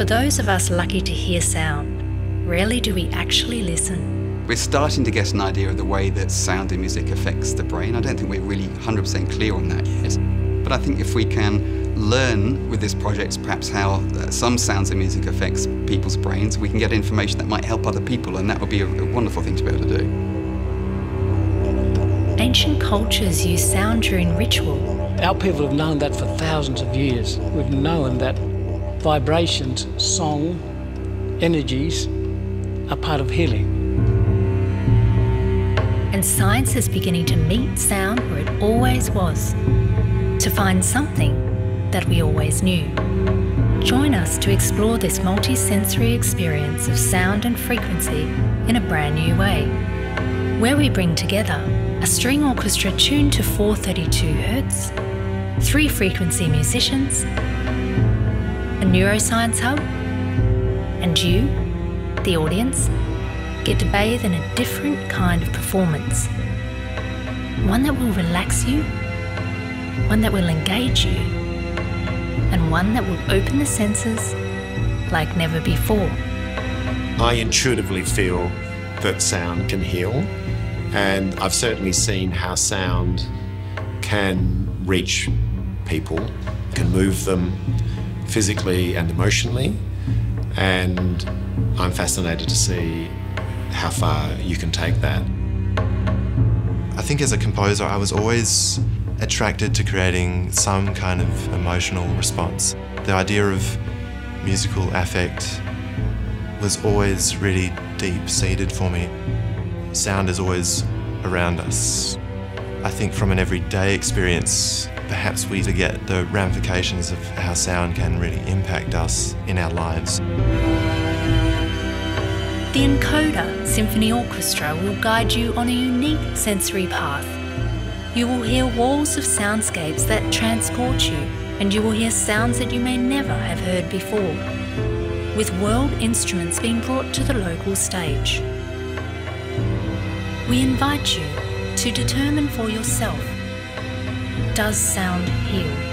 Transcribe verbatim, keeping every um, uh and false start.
For those of us lucky to hear sound, rarely do we actually listen. We're starting to get an idea of the way that sound in music affects the brain. I don't think we're really one hundred percent clear on that yet. But I think if we can learn with this project perhaps how some sounds in music affects people's brains, we can get information that might help other people, and that would be a, a wonderful thing to be able to do. Ancient cultures use sound during ritual. Our people have known that for thousands of years. We've known that vibrations, song, energies are part of healing. And science is beginning to meet sound where it always was, to find something that we always knew. Join us to explore this multisensory experience of sound and frequency in a brand new way, where we bring together a string orchestra tuned to four thirty-two hertz, three frequency musicians, a neuroscience hub, and you, the audience, get to bathe in a different kind of performance. One that will relax you, one that will engage you, and one that will open the senses like never before. I intuitively feel that sound can heal, and I've certainly seen how sound can reach people, can move them, physically and emotionally, and I'm fascinated to see how far you can take that. I think as a composer, I was always attracted to creating some kind of emotional response. The idea of musical affect was always really deep-seated for me. Sound is always around us. I think from an everyday experience, perhaps we forget the ramifications of how sound can really impact us in our lives. The Encoda Symphony Orchestra will guide you on a unique sensory path. You will hear walls of soundscapes that transport you, and you will hear sounds that you may never have heard before, with world instruments being brought to the local stage. We invite you to determine for yourself, does sound heal?